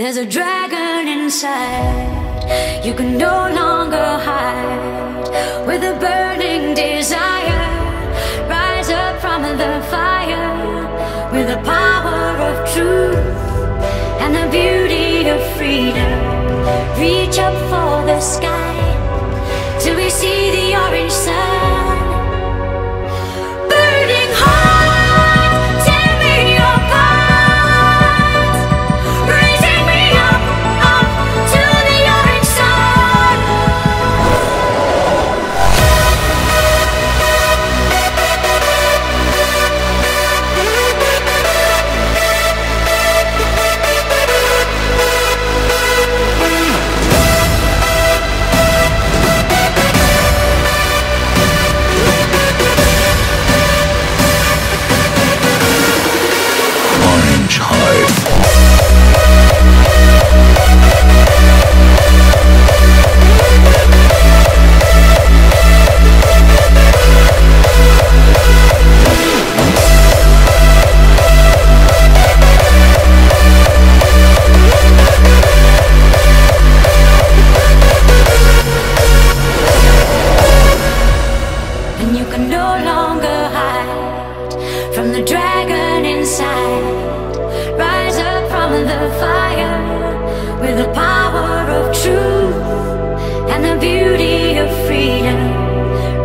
There's a dragon inside, you can no longer hide. With a burning desire, rise up from the fire. With the power of truth and the beauty of freedom, reach up for the sky till we see the orange sun. Burning heart,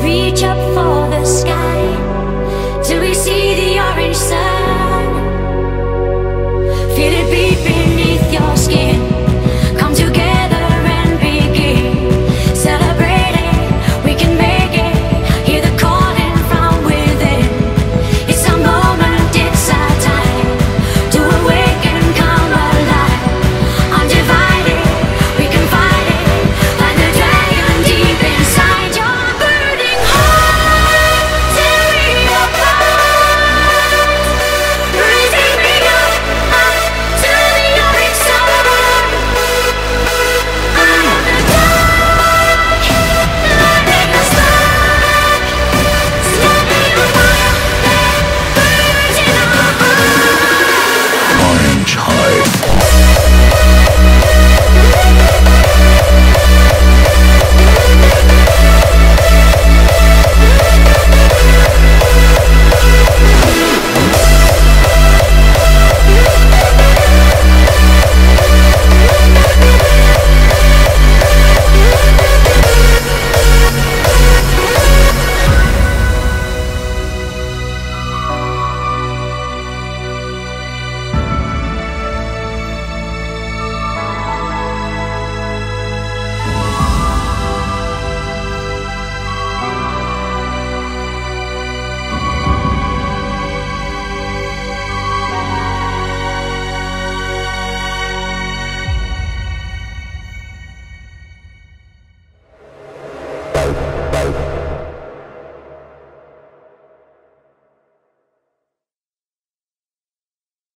reach up for the sky till we see the orange sun.